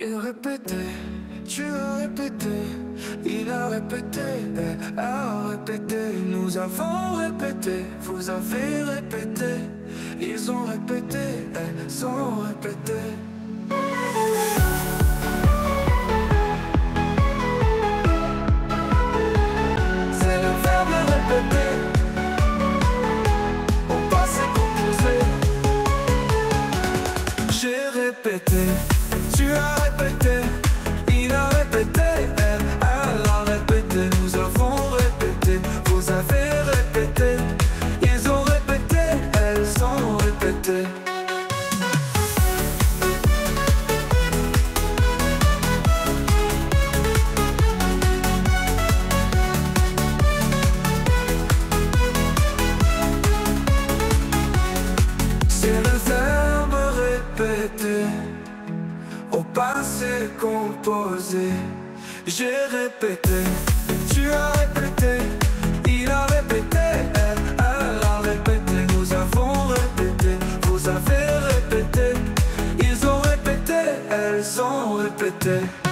Il répétait, tu as répété, il a répété, elle a répété. Nous avons répété, vous avez répété, ils ont répété, elles ont répété. C'est le verbe répéter, au passé composé. J'ai répété, tu as répété, il a répété, elle a répété. Nous avons répété, vous avez répété, ils ont répété, elles ont répété. C'est le verbe répéter, au passé composé. J'ai répété, tu as répété, il a répété, elle a répété. Nous avons répété, vous avez répété, ils ont répété, elles ont répété.